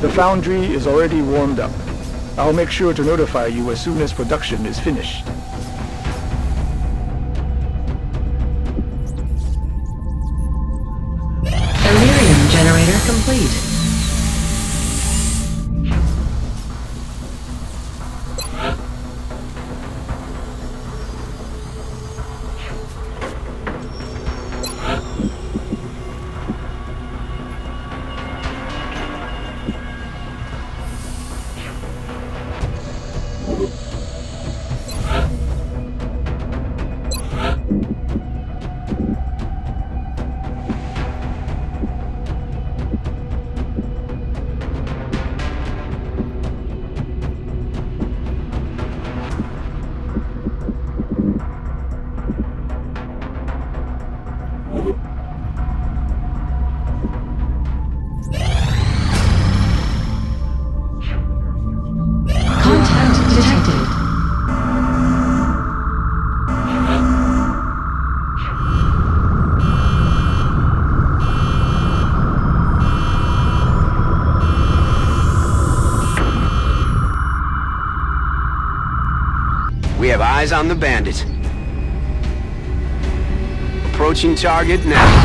The foundry is already warmed up. I'll make sure to notify you as soon as production is finished. Illyrium generator complete. Eyes on the bandit. Approaching target now.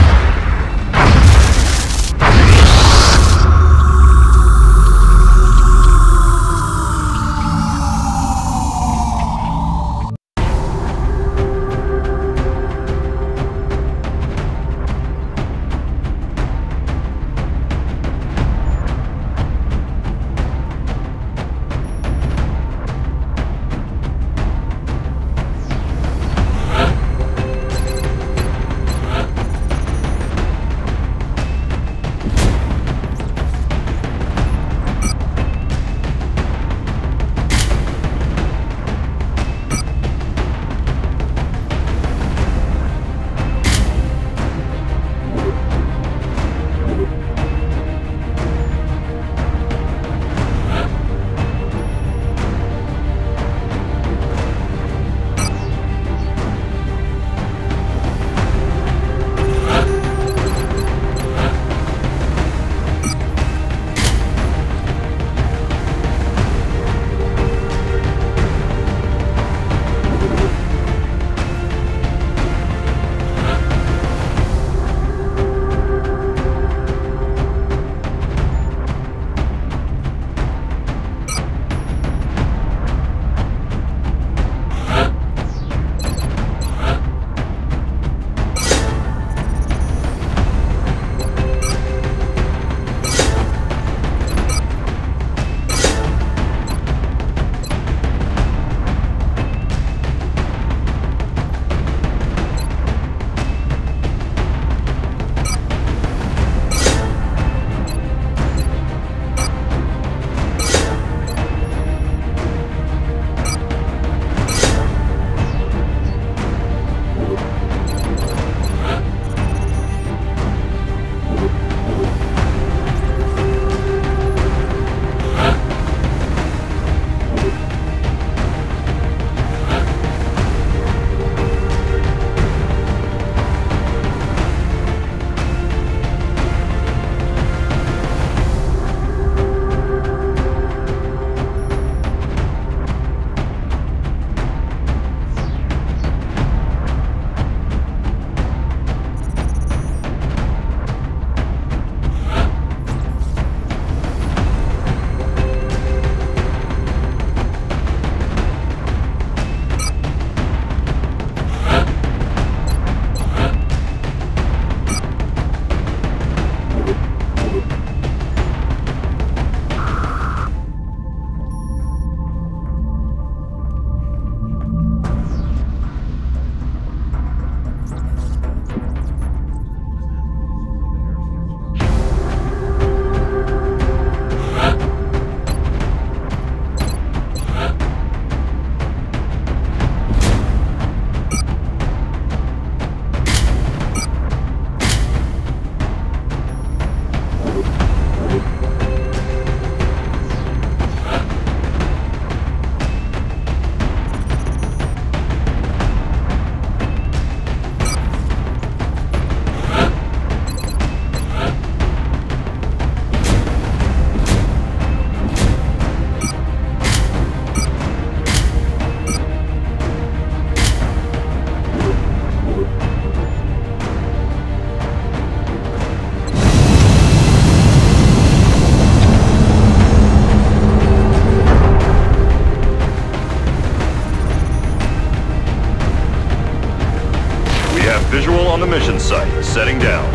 on the mission site, setting down.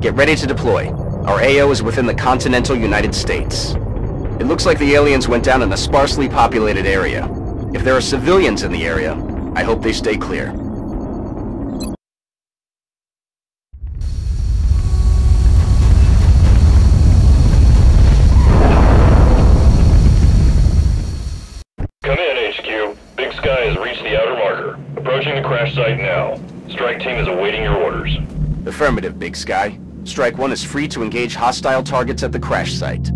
Get ready to deploy. Our AO is within the continental United States. It looks like the aliens went down in a sparsely populated area. If there are civilians in the area, I hope they stay clear. Crash site now. Strike team is awaiting your orders. Affirmative, Big Sky. Strike One is free to engage hostile targets at the crash site.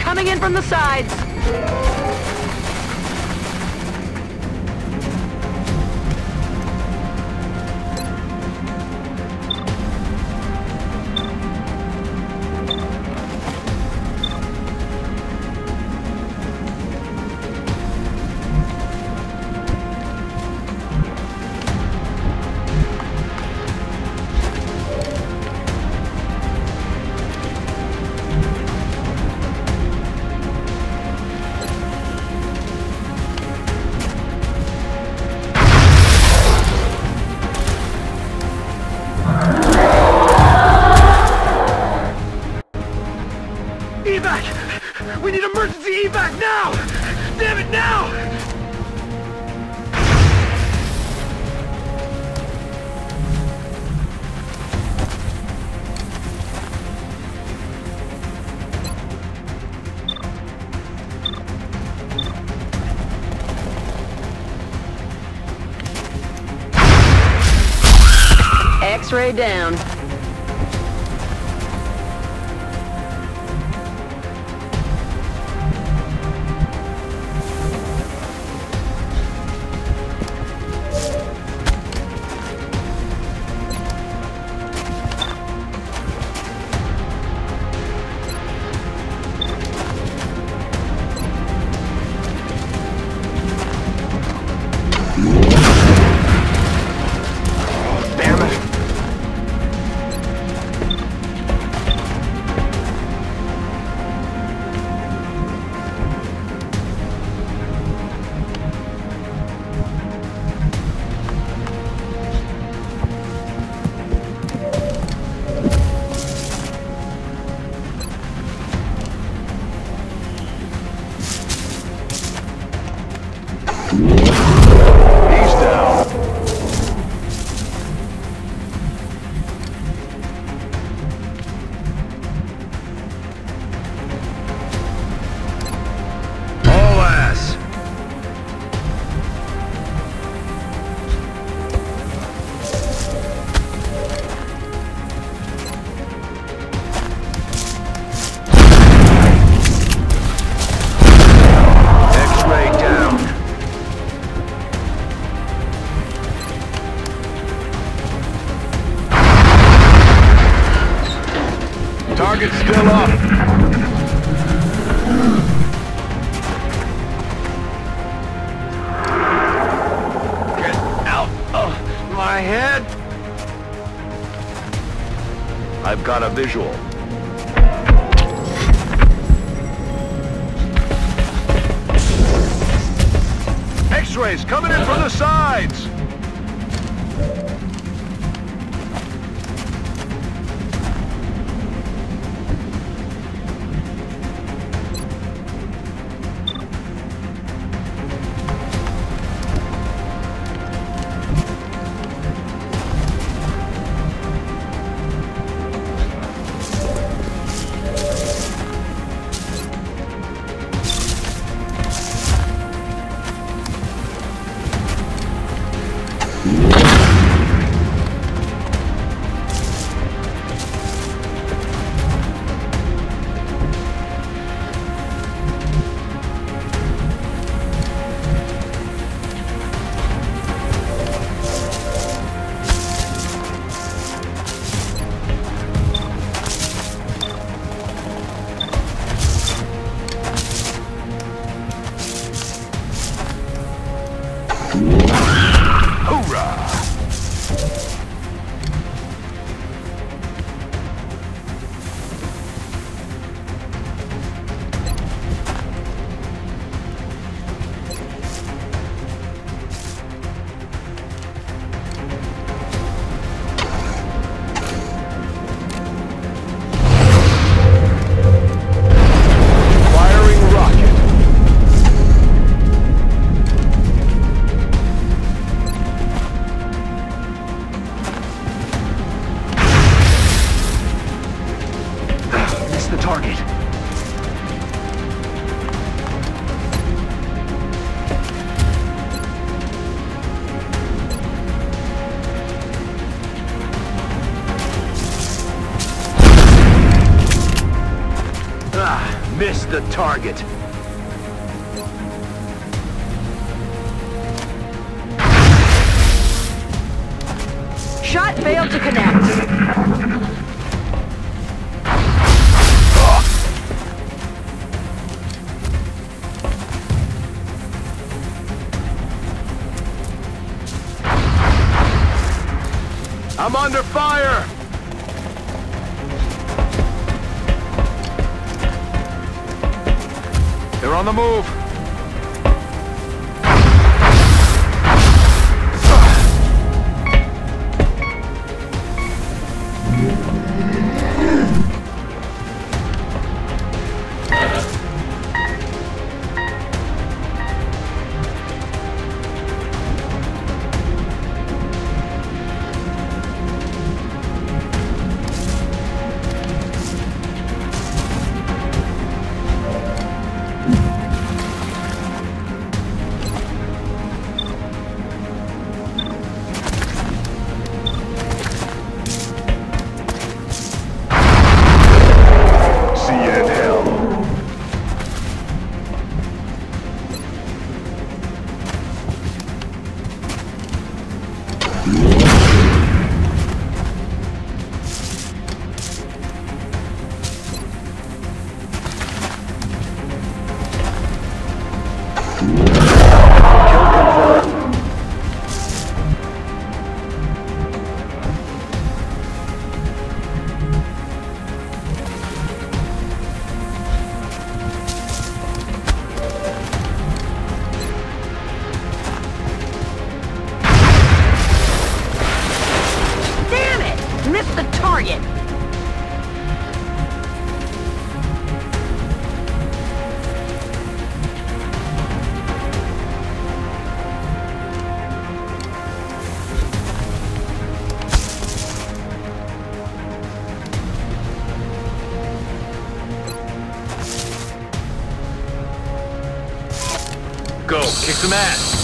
Coming in from the sides. We need emergency evac now! Damn it, now! X-ray down. I've got a visual. X-rays coming in from the sides! Missed the target. Shot failed to connect. I'm under fire! They're on the move. Go, kick some ass!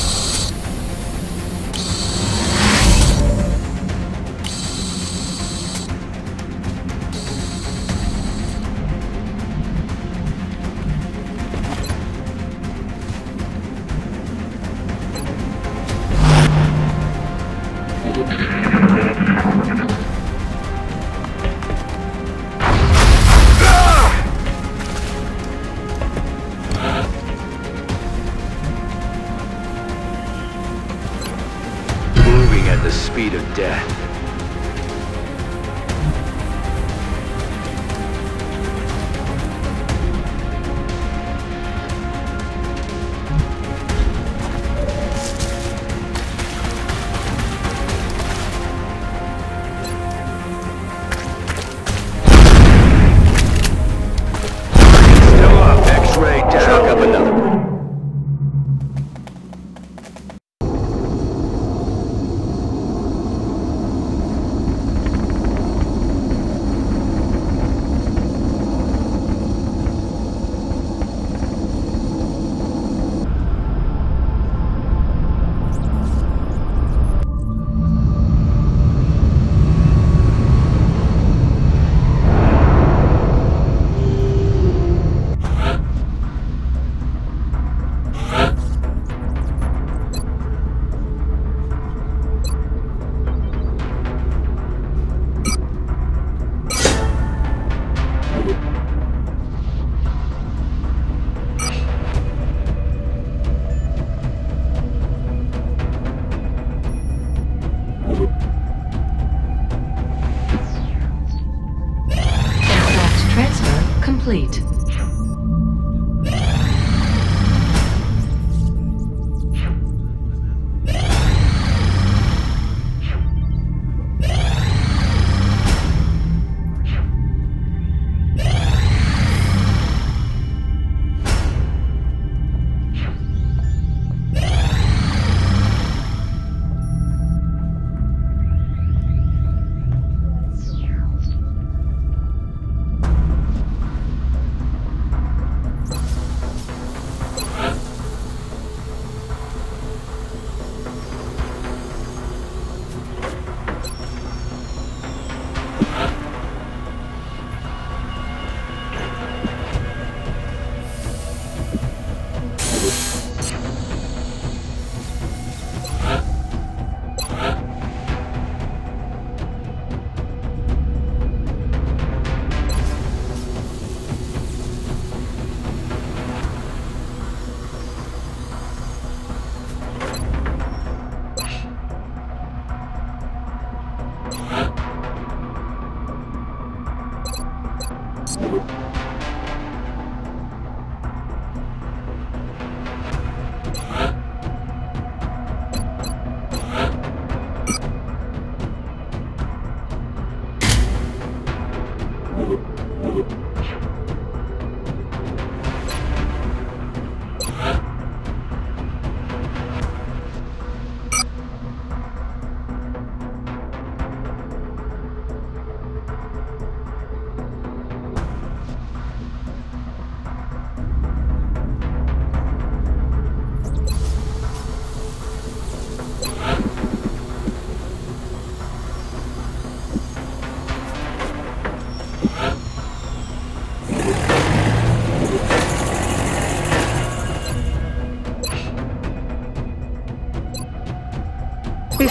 At the speed of death.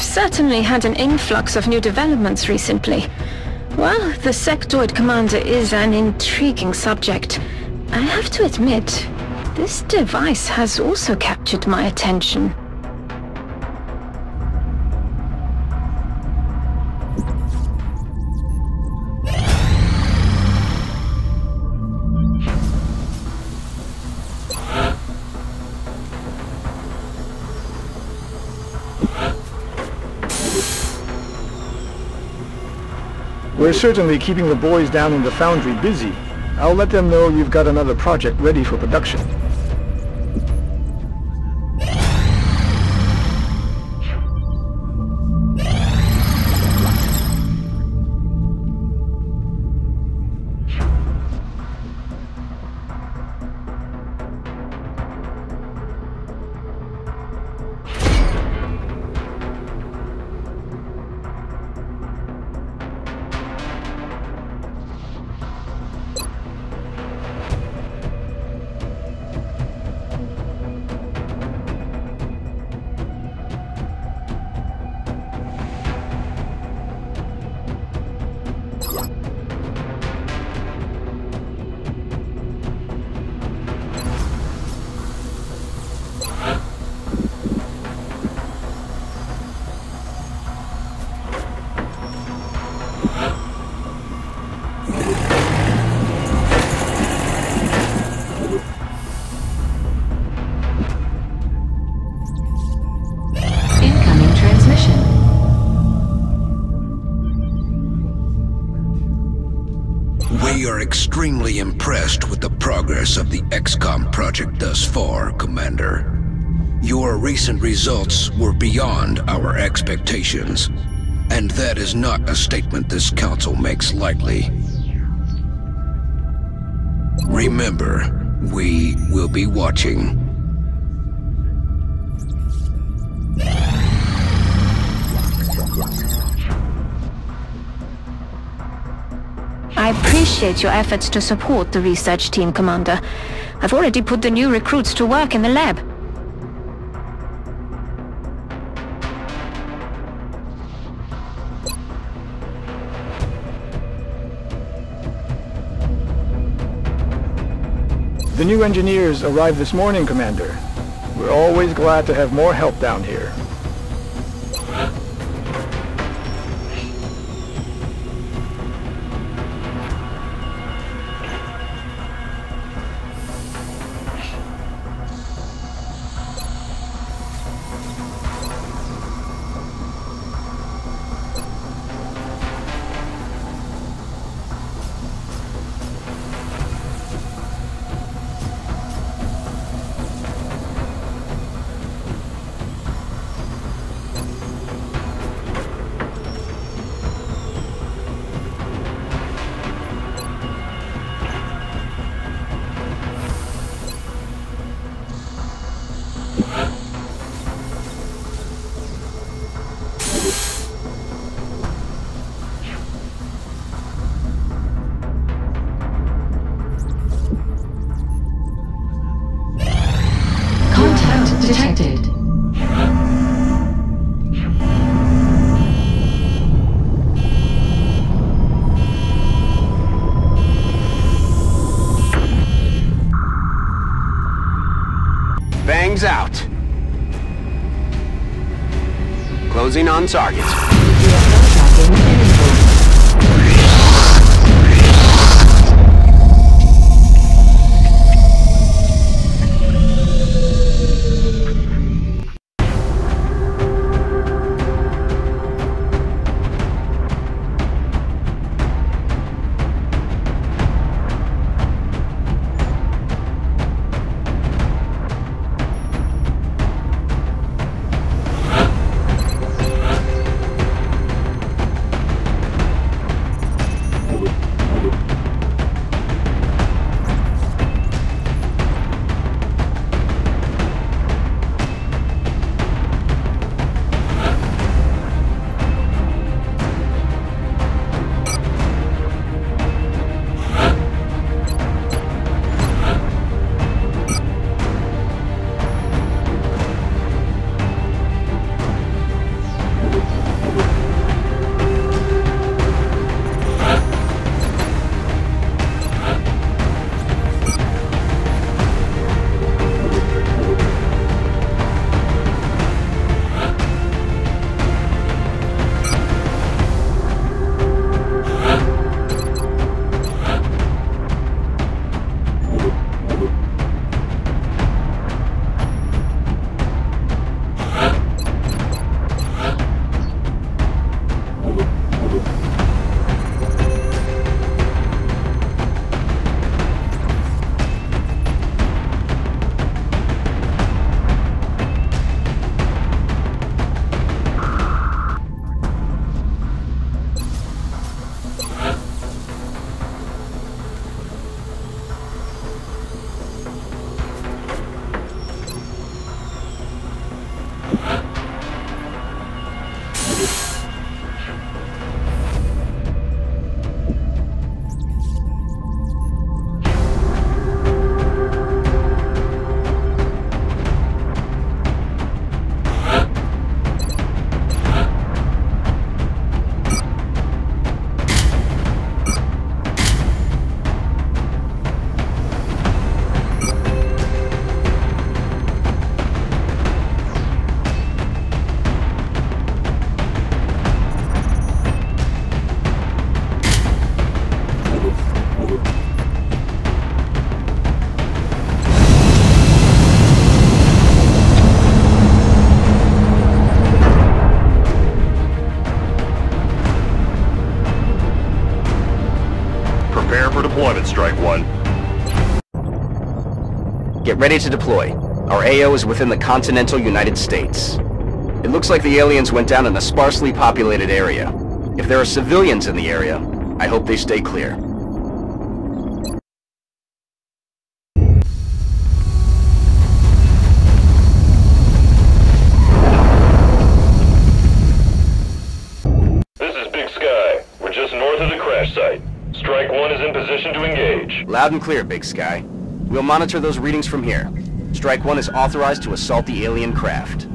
We've certainly had an influx of new developments recently. Well, the Sectoid Commander is an intriguing subject. I have to admit, this device has also captured my attention. We're certainly keeping the boys down in the foundry busy. I'll let them know you've got another project ready for production. We are extremely impressed with the progress of the XCOM project thus far, Commander. Your recent results were beyond our expectations, and that is not a statement this Council makes lightly. Remember, we will be watching. I appreciate your efforts to support the research team, Commander. I've already put the new recruits to work in the lab. The new engineers arrived this morning, Commander. We're always glad to have more help down here. Bangs out. Closing on target. Get ready to deploy. Our AO is within the continental United States. It looks like the aliens went down in a sparsely populated area. If there are civilians in the area, I hope they stay clear. Loud and clear, Big Sky. We'll monitor those readings from here. Strike One is authorized to assault the alien craft.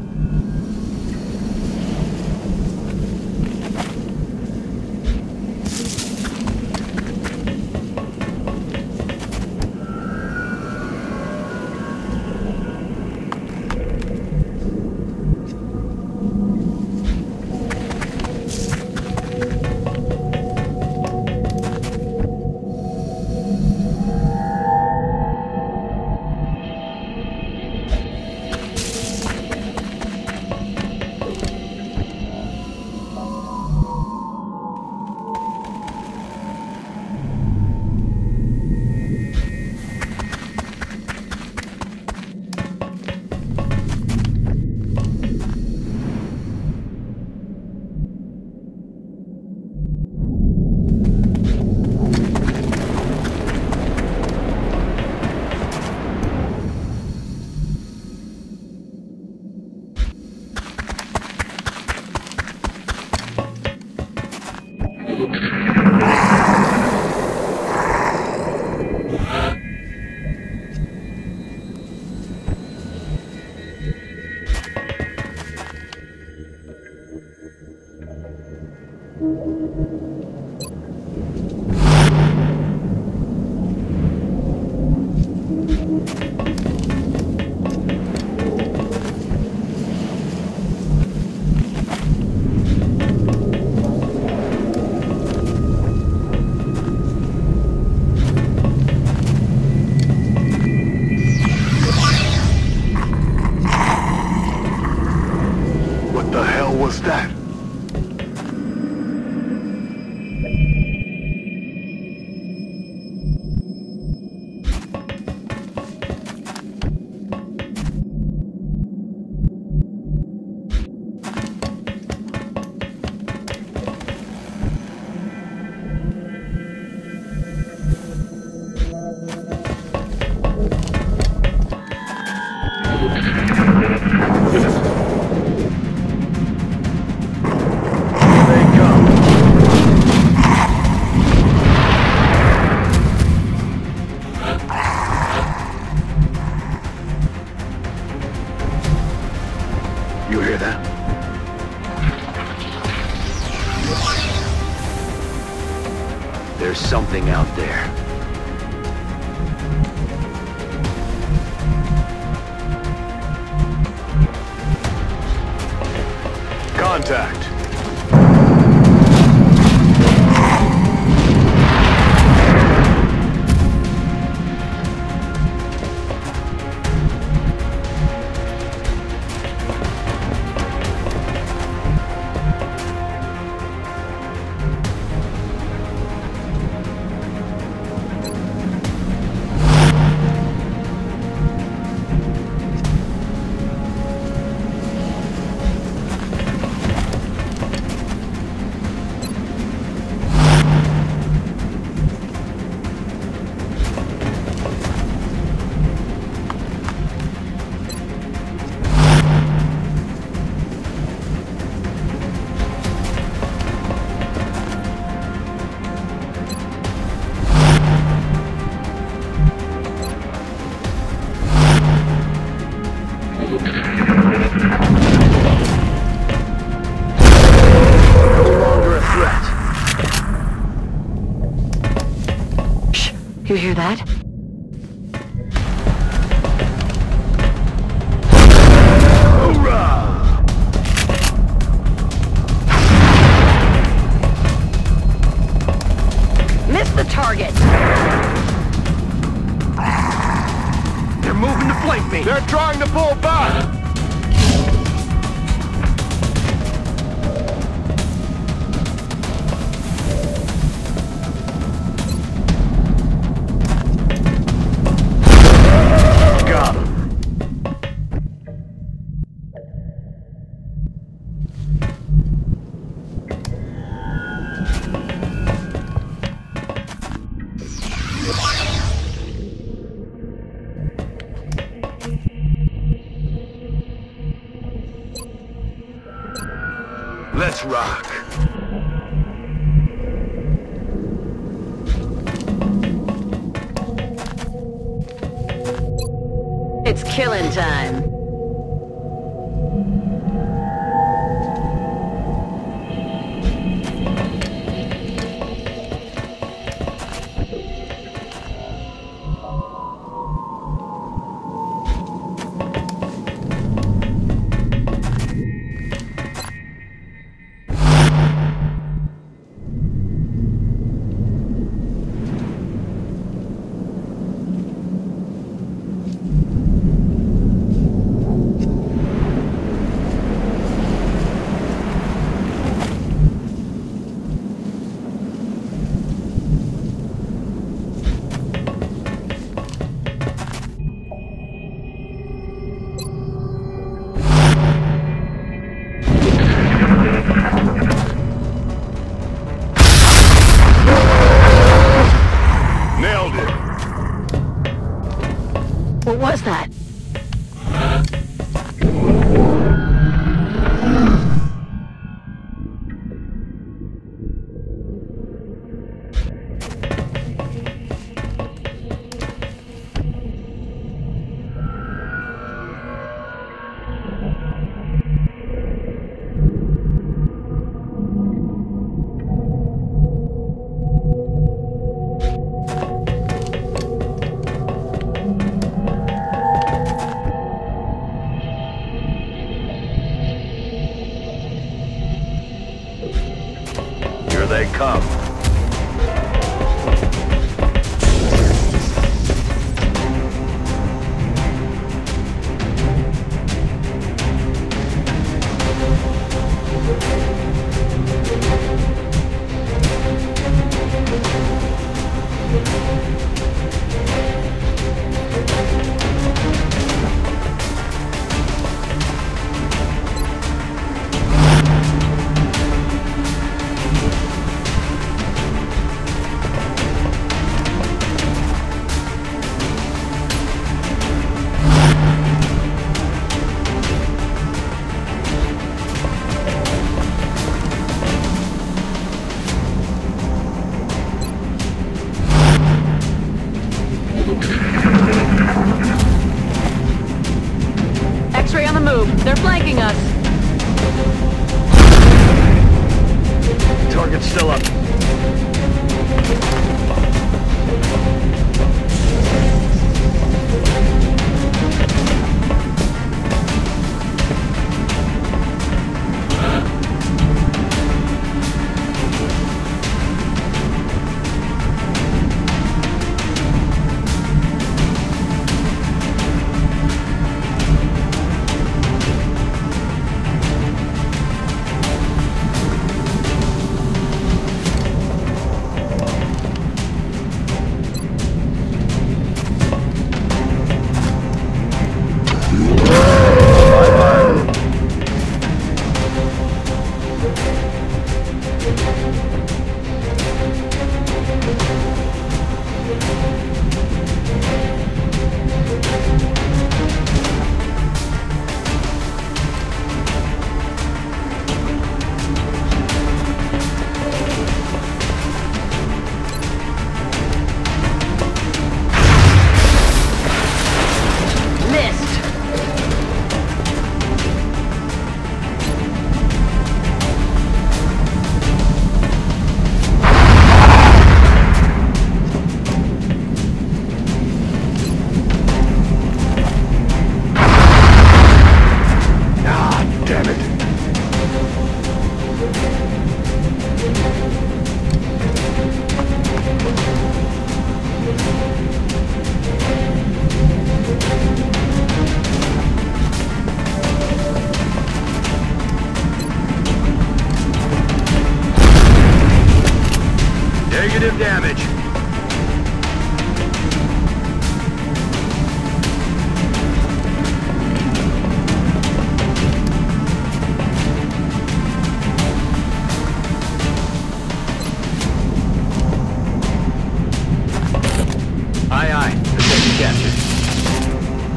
You hear that? Let's rock. It's killing time.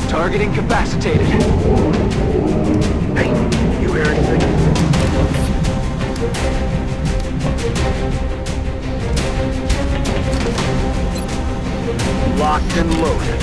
Target incapacitated. Hey, you hear anything? Locked and loaded.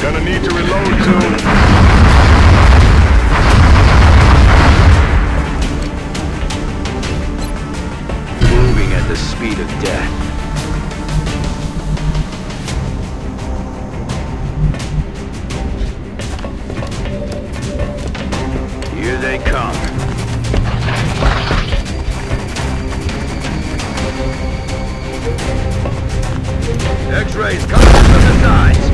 Gonna need to reload soon. Moving at the speed of death. Here they come. X-rays coming from the sides.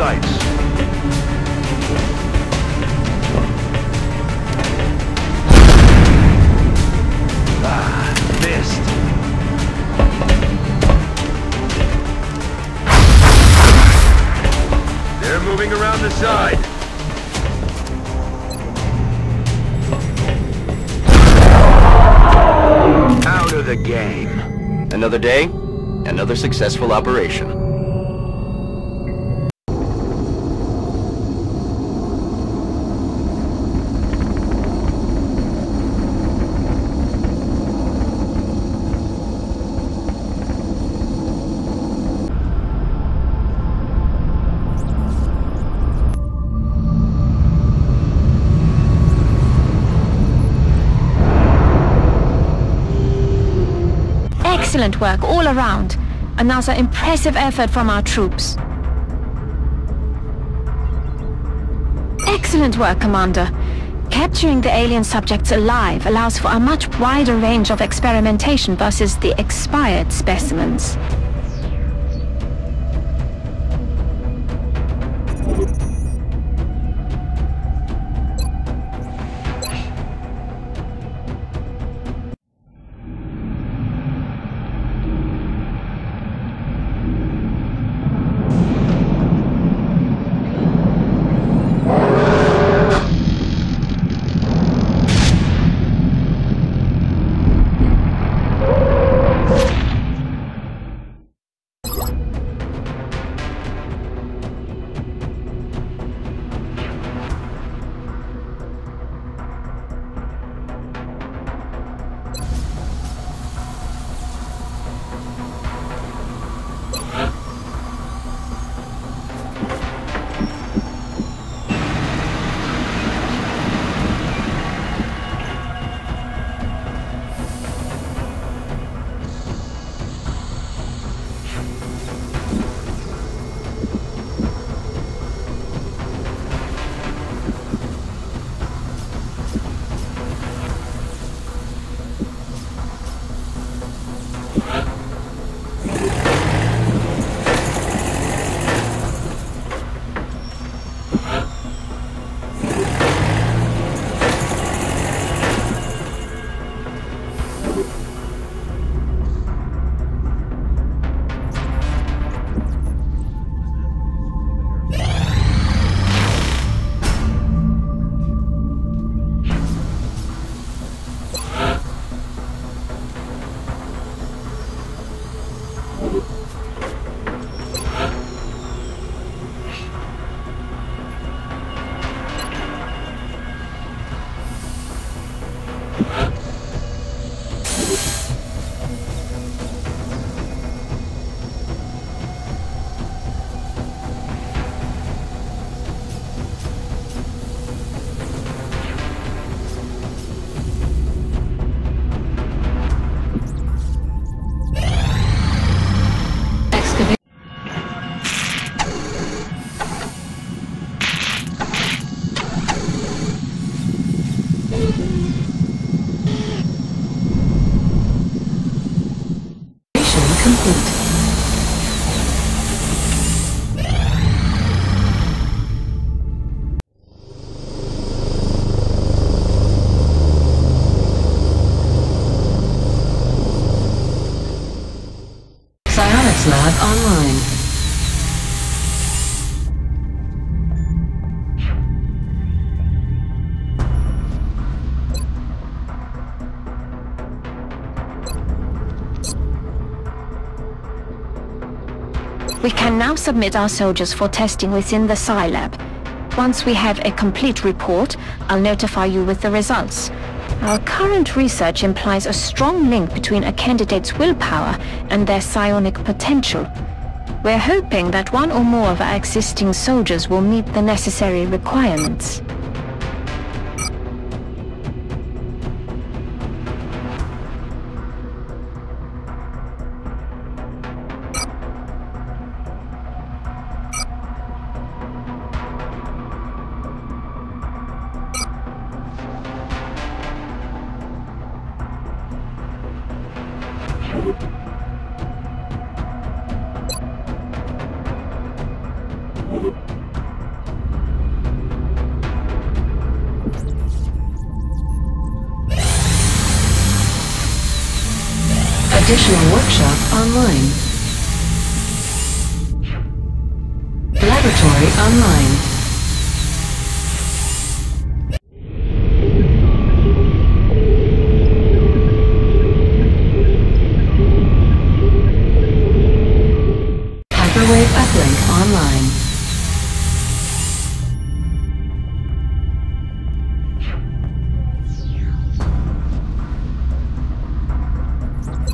sites. Around the side. Out of the game. Another day, another successful operation. Excellent work all around. Another impressive effort from our troops. Excellent work, Commander. Capturing the alien subjects alive allows for a much wider range of experimentation versus the expired specimens. Lab online. We can now submit our soldiers for testing within the Psi Lab. Once we have a complete report, I'll notify you with the results. Our current research implies a strong link between a candidate's willpower and their psionic potential. We're hoping that one or more of our existing soldiers will meet the necessary requirements. Additional workshop online. Laboratory online. Hyperwave uplink online.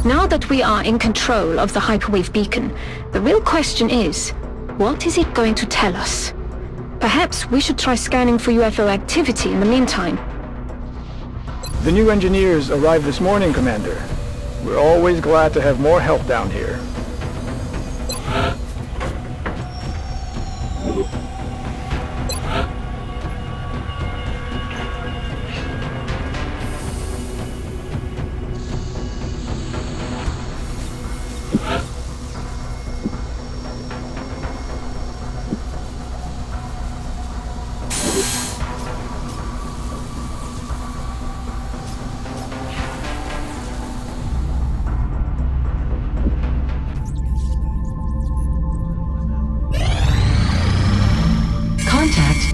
Now that we are in control of the hyperwave beacon, the real question is, what is it going to tell us? Perhaps we should try scanning for UFO activity in the meantime. The new engineers arrived this morning, Commander. We're always glad to have more help down here.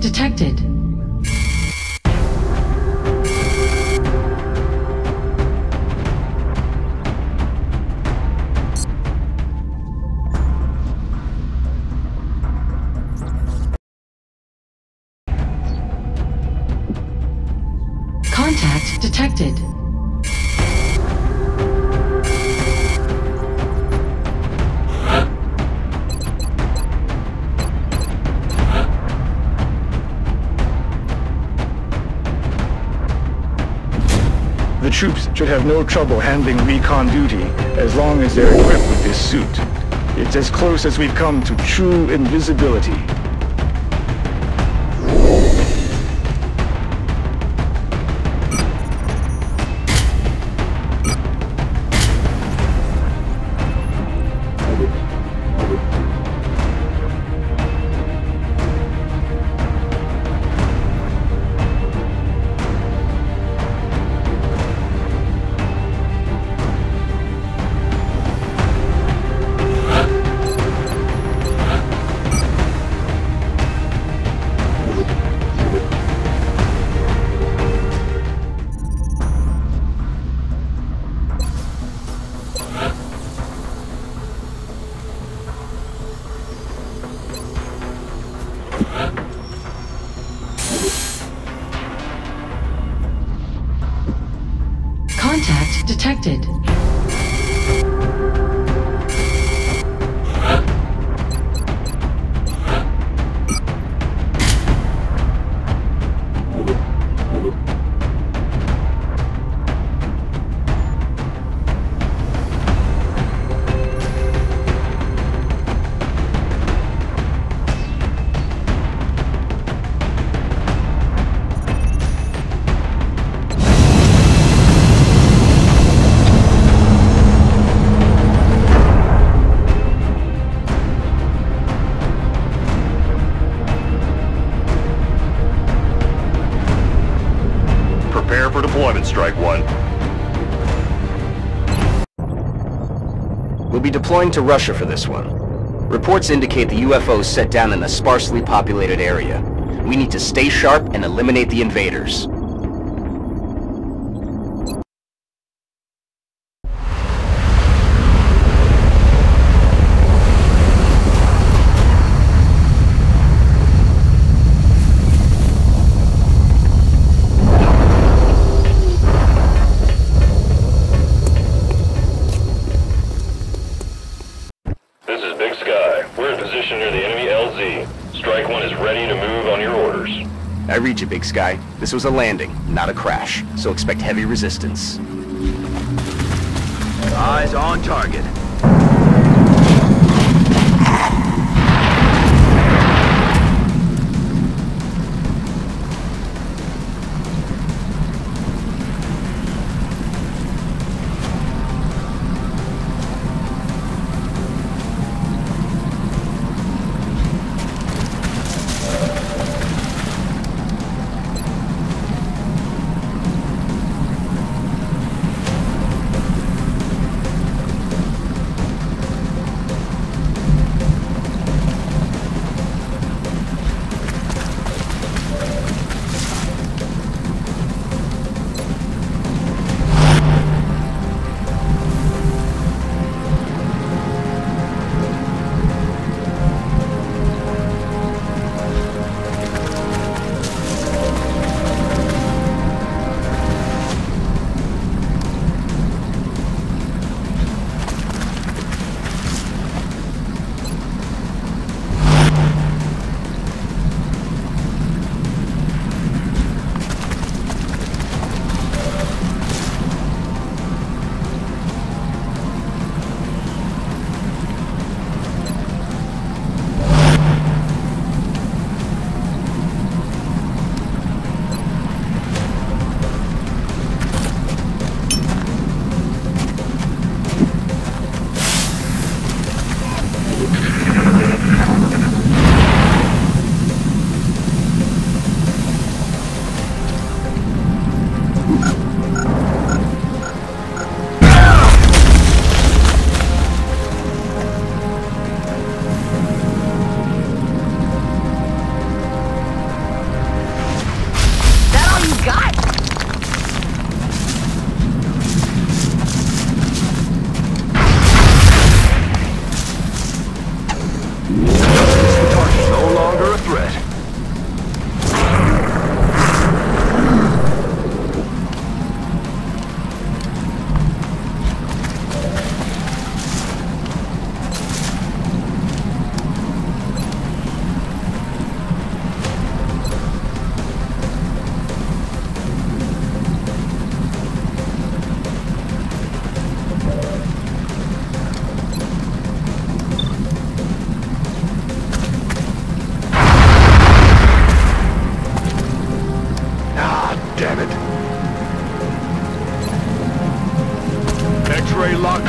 Detected. Contact detected. The troops should have no trouble handling recon duty as long as they're equipped with this suit. It's as close as we've come to true invisibility. Contact detected. Prepare for deployment, Strike One. We'll be deploying to Russia for this one. Reports indicate the UFOs set down in a sparsely populated area. We need to stay sharp and eliminate the invaders. I read you, Big Sky. This was a landing, not a crash, so expect heavy resistance. Eyes on target. Edge ray locked.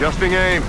Adjusting aim.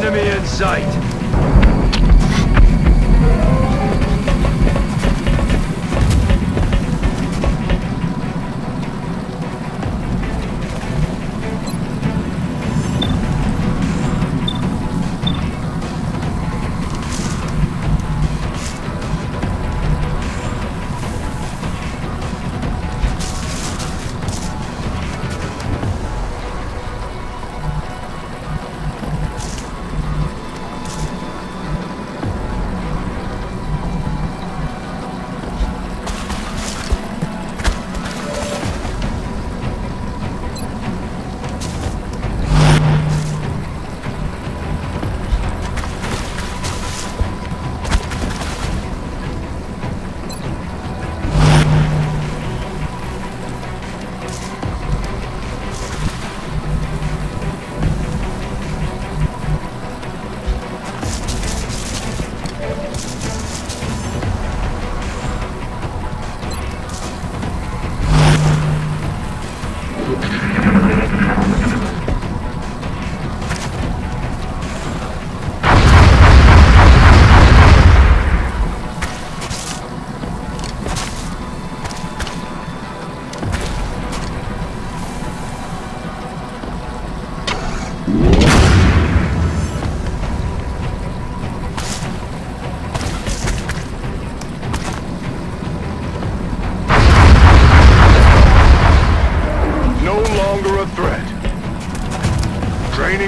Enemy in sight.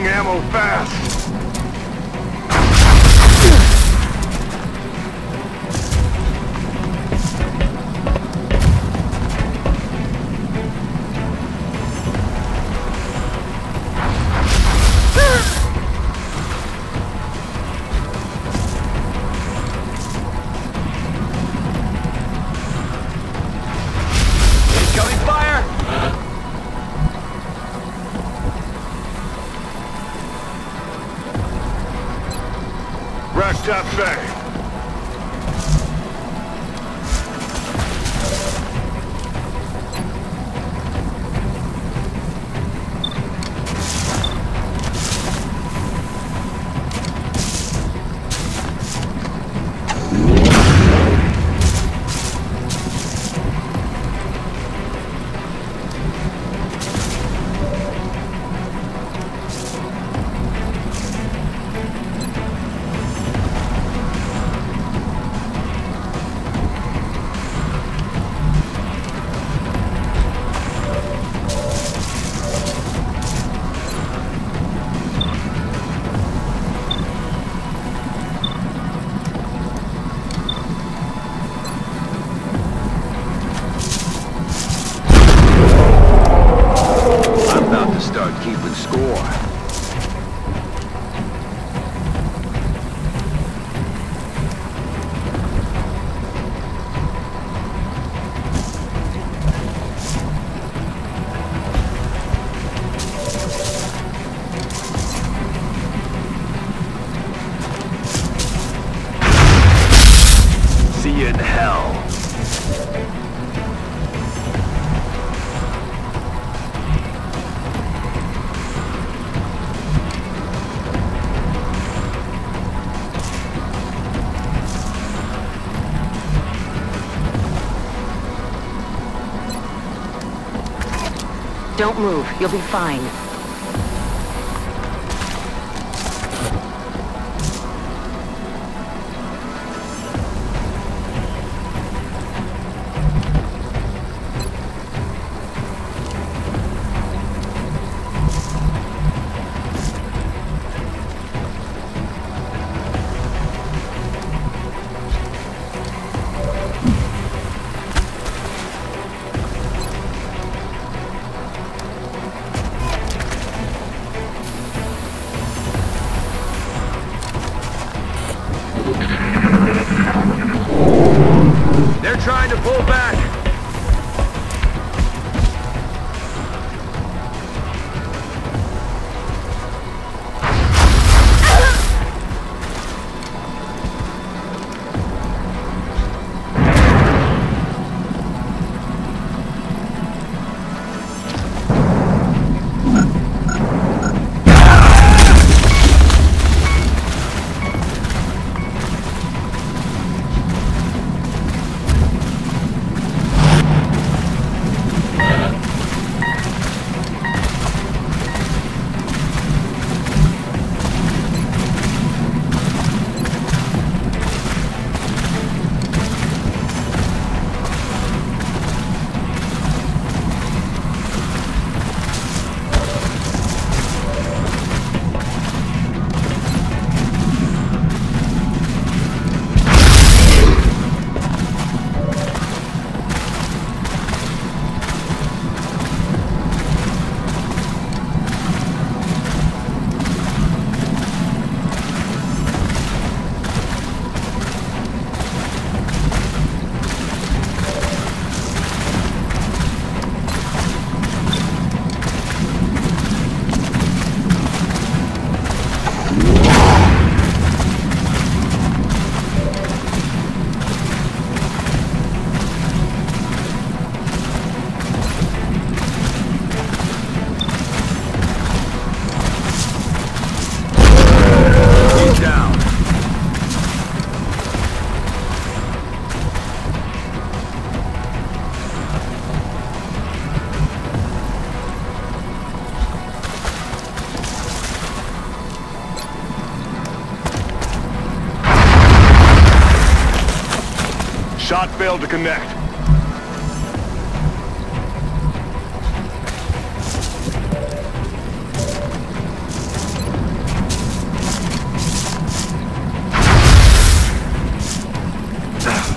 Ammo fast! locked up bay. Don't move. You'll be fine. Shot failed to connect.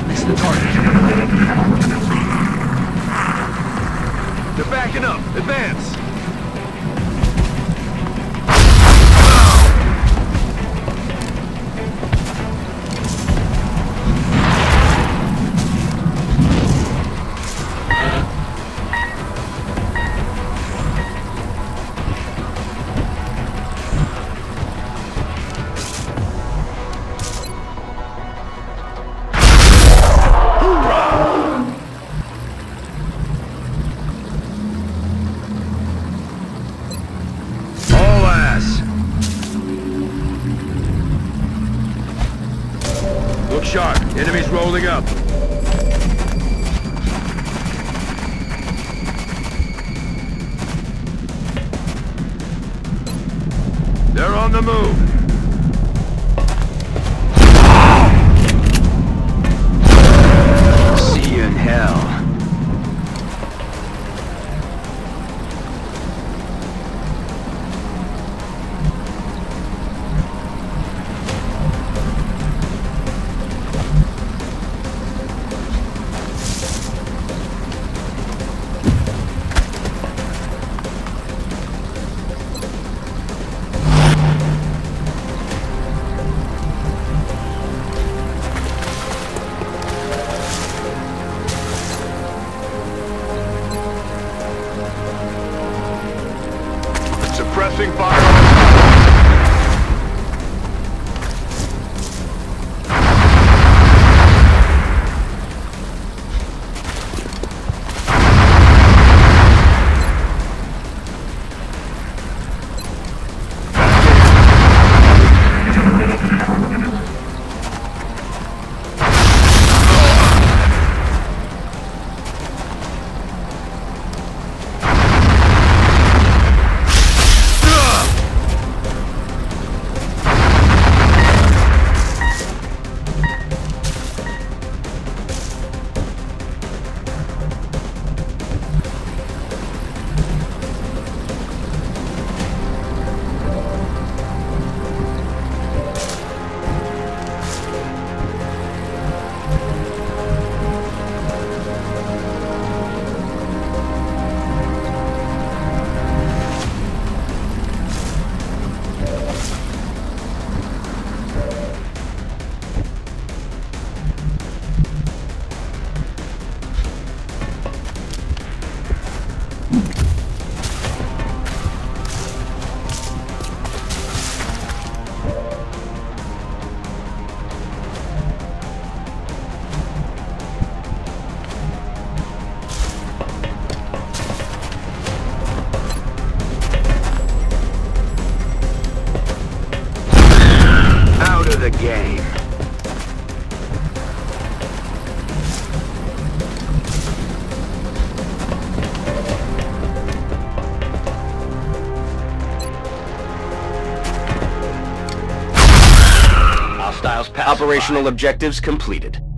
Missed the target. They're backing up. Advance. sharp. Enemies rolling up. They're on the move. Operational objectives completed.